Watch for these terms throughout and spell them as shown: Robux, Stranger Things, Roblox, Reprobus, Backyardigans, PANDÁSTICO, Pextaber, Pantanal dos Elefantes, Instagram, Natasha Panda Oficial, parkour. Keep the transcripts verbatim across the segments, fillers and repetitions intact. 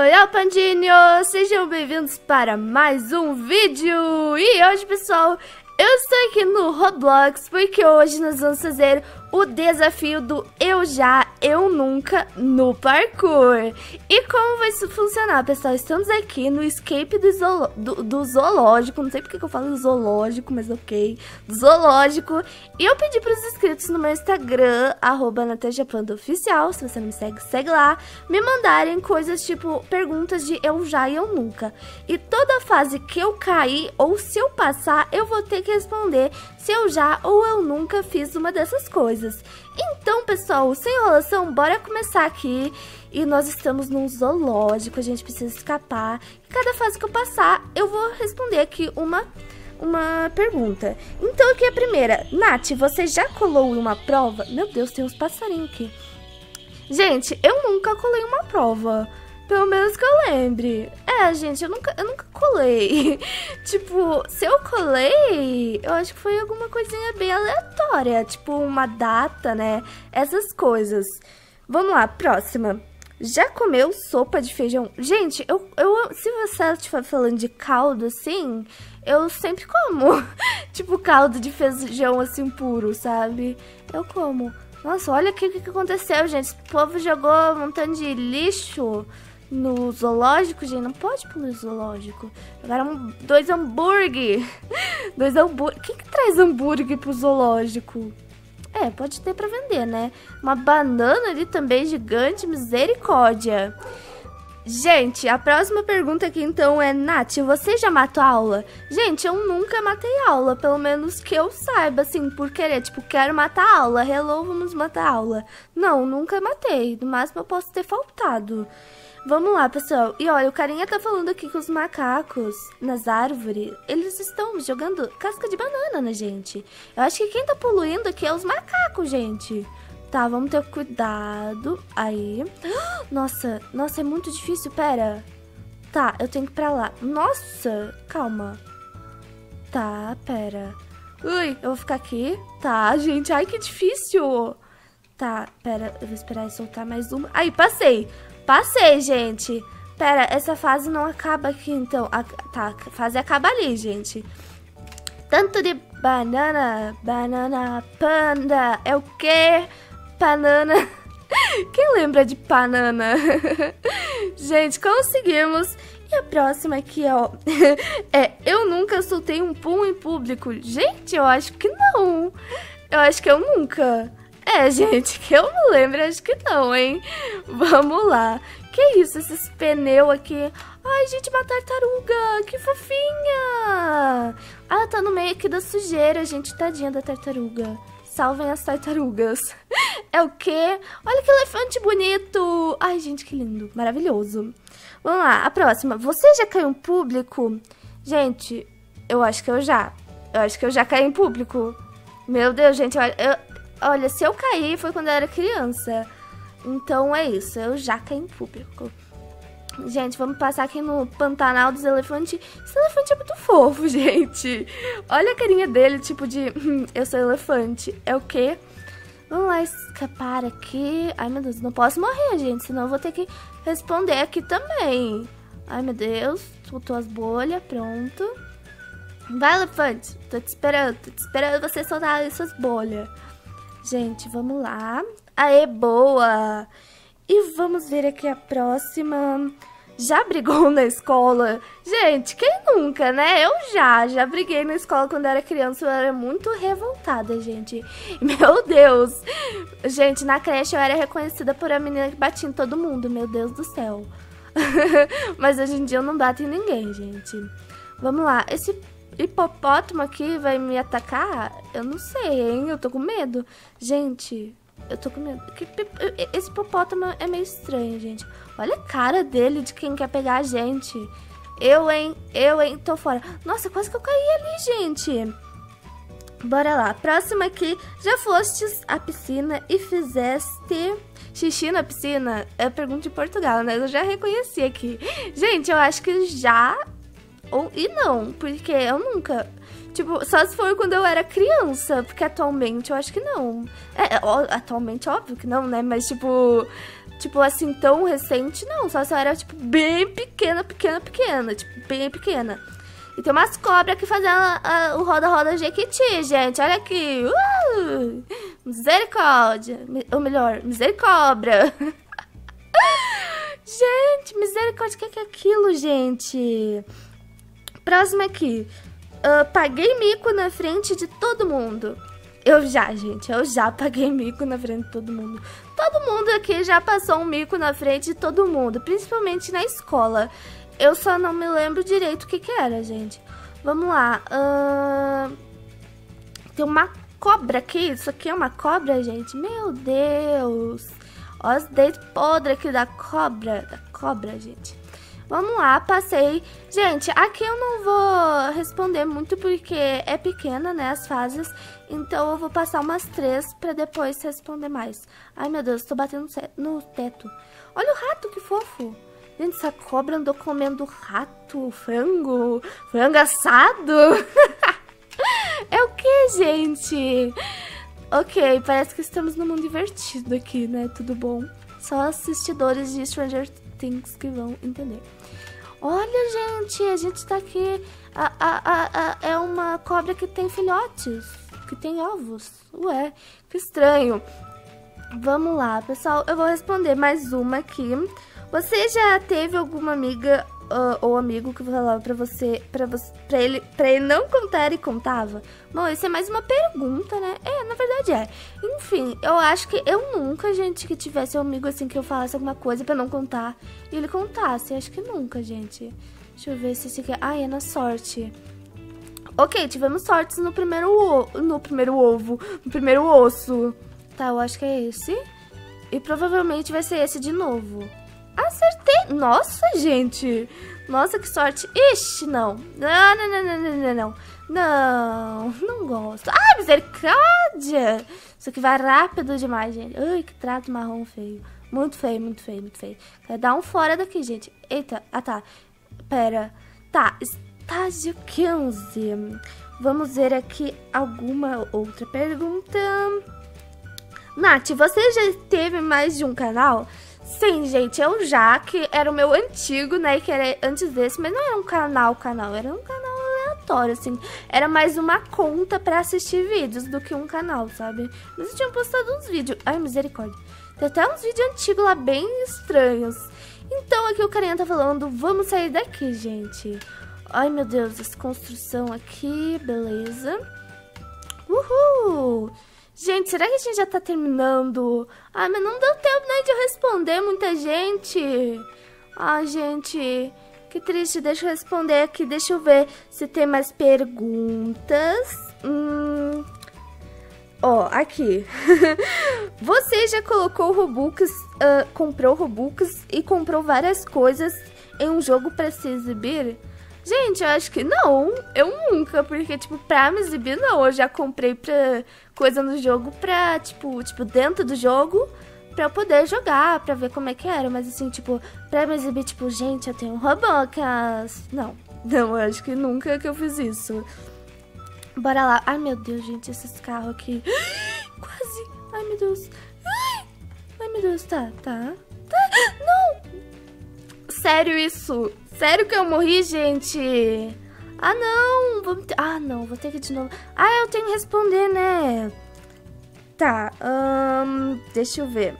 Olá, pandinhos! Sejam bem-vindos para mais um vídeo! E hoje, pessoal, eu estou aqui no Roblox porque hoje nós vamos fazer o desafio do Eu Já, Eu Nunca no parkour. E como vai isso funcionar, pessoal? Estamos aqui no escape do, zoolo do, do zoológico, não sei porque que eu falo zoológico, mas ok, do zoológico. E eu pedi para os inscritos no meu Instagram, arroba Natasha Panda Oficial, se você não me segue, segue lá, me mandarem coisas tipo perguntas de Eu Já e Eu Nunca. E toda fase que eu cair ou se eu passar, eu vou ter que responder se eu já ou eu nunca fiz uma dessas coisas. Então, pessoal, sem enrolação, bora começar aqui. E nós estamos num zoológico, a gente precisa escapar. E cada fase que eu passar, eu vou responder aqui uma, uma pergunta. Então, aqui a primeira. Nath, você já colou uma prova? Meu Deus, tem uns passarinhos aqui. Gente, eu nunca colei uma prova. Pelo menos que eu lembre. É, gente, eu nunca, eu nunca colei. Tipo, se eu colei, eu acho que foi alguma coisinha bem aleatória. Tipo, uma data, né? Essas coisas. Vamos lá, próxima. Já comeu sopa de feijão? Gente, eu, eu se você estiver falando de caldo, assim, eu sempre como. Tipo, caldo de feijão, assim, puro, sabe? Eu como. Nossa, olha aqui o que, que aconteceu, gente. O povo jogou um montão de lixo no zoológico, gente, não pode pôr zoológico. Agora dois hambúrguer. Dois hambúrguer. Quem que traz hambúrguer pro zoológico? É, pode ter pra vender, né? Uma banana ali também gigante, misericórdia. Gente, a próxima pergunta aqui então é: Nath, você já matou aula? Gente, eu nunca matei aula, pelo menos que eu saiba, assim, por querer. Tipo, quero matar aula, hello, vamos matar aula. Não, nunca matei, no máximo eu posso ter faltado. Vamos lá, pessoal. E olha, o carinha tá falando aqui que os macacos nas árvores, eles estão jogando casca de banana na gente. Eu acho que quem tá poluindo aqui é os macacos, gente. Tá, vamos ter cuidado. Aí. Nossa, nossa, é muito difícil, pera. Tá, eu tenho que ir pra lá. Nossa, calma. Tá, pera. Ui, eu vou ficar aqui. Tá, gente, ai que difícil. Tá, pera, eu vou esperar ele soltar mais uma. Aí, passei. Passei, gente. Pera, essa fase não acaba aqui, então. A, tá, a fase acaba ali, gente. Tanto de banana, banana, panda, é o quê? Banana. Quem lembra de banana? Gente, conseguimos. E a próxima aqui, ó. É, eu nunca soltei um pum em público. Gente, eu acho que não. Eu acho que eu nunca. É, gente, que eu me lembro, acho que não, hein? Vamos lá. Que isso, esses pneus aqui. Ai, gente, uma tartaruga. Que fofinha. Ela tá no meio aqui da sujeira, gente. Tadinha da tartaruga. Salvem as tartarugas. É o quê? Olha que elefante bonito. Ai, gente, que lindo. Maravilhoso. Vamos lá, a próxima. Você já caiu em público? Gente, eu acho que eu já. Eu acho que eu já caí em público. Meu Deus, gente, olha... Eu... Olha, se eu caí foi quando eu era criança. Então é isso, eu já caí em público. Gente, vamos passar aqui no Pantanal dos Elefantes. Esse elefante é muito fofo, gente. Olha a carinha dele, tipo de... Hum, eu sou elefante, é o quê? Vamos lá escapar aqui. Ai, meu Deus, não posso morrer, gente. Senão eu vou ter que responder aqui também. Ai, meu Deus, soltou as bolhas, pronto. Vai, elefante, tô te esperando. Tô te esperando você soltar essas bolhas. Gente, vamos lá. Aê, boa! E vamos ver aqui a próxima. Já brigou na escola? Gente, quem nunca, né? Eu já, já briguei na escola quando era criança. Eu era muito revoltada, gente. Meu Deus! Gente, na creche eu era reconhecida por a menina que batia em todo mundo. Meu Deus do céu. Mas hoje em dia eu não bato em ninguém, gente. Vamos lá. Esse... hipopótamo aqui vai me atacar? Eu não sei, hein? Eu tô com medo. Gente, eu tô com medo. Esse hipopótamo é meio estranho, gente. Olha a cara dele de quem quer pegar a gente. Eu, hein? Eu, hein? Tô fora. Nossa, quase que eu caí ali, gente. Bora lá. Próxima aqui. Já fostes à piscina e fizeste... xixi na piscina? É pergunta de Portugal, né? Eu já reconheci aqui. Gente, eu acho que já... Ou, e não, porque eu nunca... Tipo, só se for quando eu era criança, porque atualmente eu acho que não. É, ó, atualmente óbvio que não, né? Mas, tipo, tipo, assim, tão recente, não. Só se eu era, tipo, bem pequena, pequena, pequena. Tipo, bem pequena. E tem umas cobras aqui fazendo a, a, o roda-roda Jequiti, gente. Olha aqui. Uh! Misericórdia. Ou melhor, misericórdia. Gente, misericórdia. O que é, que é aquilo, gente? Próximo aqui. Uh, paguei mico na frente de todo mundo. Eu já, gente, eu já paguei mico na frente de todo mundo. Todo mundo aqui já passou um mico na frente de todo mundo, principalmente na escola. Eu só não me lembro direito o que que era, gente. Vamos lá. Uh... Tem uma cobra aqui. Isso aqui é uma cobra, gente? Meu Deus. Olha os dedos podres aqui da cobra. Da cobra, gente. Vamos lá, passei. Gente, aqui eu não vou responder muito porque é pequena, né, as fases. Então eu vou passar umas três pra depois responder mais. Ai, meu Deus, tô batendo no teto. Olha o rato, que fofo. Gente, essa cobra andou comendo rato, frango, frango assado. É o que, gente? Ok, parece que estamos no mundo divertido aqui, né? Tudo bom. Só assistidores de Stranger Things que vão entender. Olha, gente, a gente tá aqui. A, a, a, a, é uma cobra que tem filhotes, que tem ovos. Ué, que estranho. Vamos lá, pessoal. Eu vou responder mais uma aqui. Você já teve alguma amiga uh, ou amigo que falava pra você, pra você, pra ele, pra ele não contar e contava? Bom, isso é mais uma pergunta, né? É, na verdade é. Enfim, eu acho que eu nunca, gente, que tivesse um amigo assim que eu falasse alguma coisa pra não contar e ele contasse. Acho que nunca, gente. Deixa eu ver se isso aqui é... Ai, é na sorte. Ok, tivemos sortes no primeiro ovo. No primeiro ovo. No primeiro osso. Tá, eu acho que é esse. E provavelmente vai ser esse de novo. Acertei! Nossa, gente! Nossa, que sorte! Ixi, não! Não, não, não, não, não, não! Não, não gosto! Ai, misericórdia! Isso aqui vai rápido demais, gente! Ai, que trato marrom feio! Muito feio, muito feio, muito feio! Quer dar um fora daqui, gente! Eita! Ah, tá! Pera! Tá, estágio quinze! Vamos ver aqui alguma outra pergunta... Nath, você já teve mais de um canal? Sim, gente, eu já, que era o meu antigo, né, que era antes desse, mas não era um canal, canal, era um canal aleatório, assim, era mais uma conta pra assistir vídeos do que um canal, sabe? Mas eu tinha postado uns vídeos, ai, misericórdia, tem até uns vídeos antigos lá bem estranhos. Então aqui o carinha tá falando, vamos sair daqui, gente. Ai, meu Deus, essa construção aqui, beleza. Uhul! Gente, será que a gente já tá terminando? Ai, mas não deu tempo nem de eu responder muita gente. Ai, gente, que triste. Deixa eu responder aqui, deixa eu ver se tem mais perguntas. Hum... Ó, aqui. Você já colocou Robux, uh, comprou Robux e comprou várias coisas em um jogo pra se exibir? Gente, eu acho que não, eu nunca, porque, tipo, pra me exibir, não, eu já comprei pra coisa no jogo pra, tipo, tipo, dentro do jogo, pra eu poder jogar, pra ver como é que era, mas assim, tipo, pra me exibir, tipo, gente, eu tenho um Robux, não, não, eu acho que nunca que eu fiz isso. Bora lá, ai meu Deus, gente, esses carros aqui, quase, ai meu Deus, ai meu Deus, tá, tá, tá, não, sério isso. Sério que eu morri, gente? Ah, não. Vou... Ah, não. Vou ter que ir de novo. Ah, eu tenho que responder, né? Tá. Hum, deixa eu ver.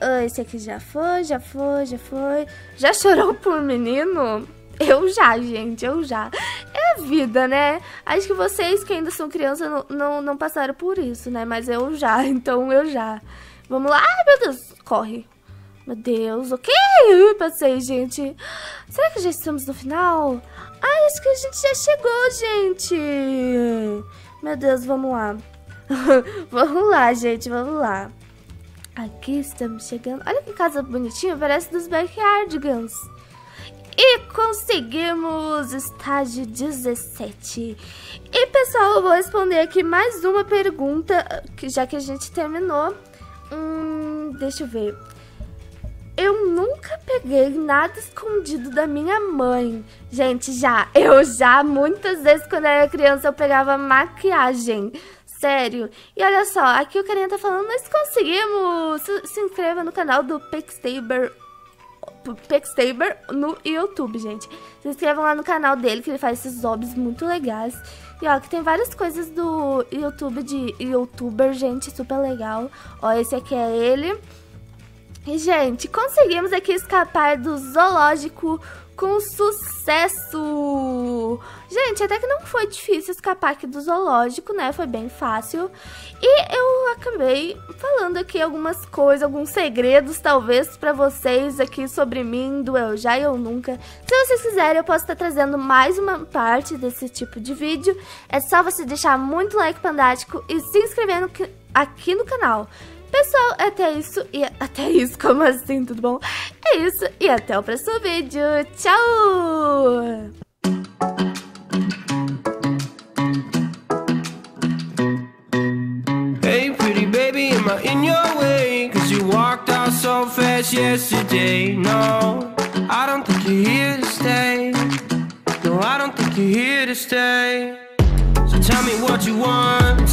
Ah, esse aqui já foi, já foi, já foi. Já chorou por menino? Eu já, gente. Eu já. É a vida, né? Acho que vocês que ainda são crianças não, não, não passaram por isso, né? Mas eu já. Então, eu já. Vamos lá. Ai, meu Deus. Corre. Meu Deus, ok, eu passei, gente. Será que já estamos no final? Ah, acho que a gente já chegou, gente. Meu Deus, vamos lá. Vamos lá, gente, vamos lá. Aqui estamos chegando. Olha que casa bonitinha, parece dos Backyardigans. E conseguimos estágio dezessete. E, pessoal, eu vou responder aqui mais uma pergunta, já que a gente terminou. Hum, deixa eu ver. Eu nunca peguei nada escondido da minha mãe. Gente, já. Eu já, muitas vezes, quando eu era criança, eu pegava maquiagem. sério. E olha só, aqui o carinha tá falando, nós conseguimos! Se, se inscreva no canal do Pextaber, Pextaber no YouTube, gente. Se inscrevam lá no canal dele, que ele faz esses hobbies muito legais. E ó, que tem várias coisas do YouTube, de youtuber, gente, super legal. Ó, esse aqui é ele. E, gente, conseguimos aqui escapar do zoológico com sucesso! Gente, até que não foi difícil escapar aqui do zoológico, né? Foi bem fácil. E eu acabei falando aqui algumas coisas, alguns segredos, talvez, pra vocês aqui sobre mim, do Eu Já e Eu Nunca. Se vocês quiserem, eu posso estar trazendo mais uma parte desse tipo de vídeo. É só você deixar muito like pandático e se inscrever no, aqui no canal. Pessoal, até isso e... Até isso, como assim? Tudo bom? É isso e até o próximo vídeo. Tchau! Hey, pretty baby, am I in your way? Cause you walked out so fast yesterday. No, I don't think you're here to stay. No, I don't think you're here to stay. So tell me what you want.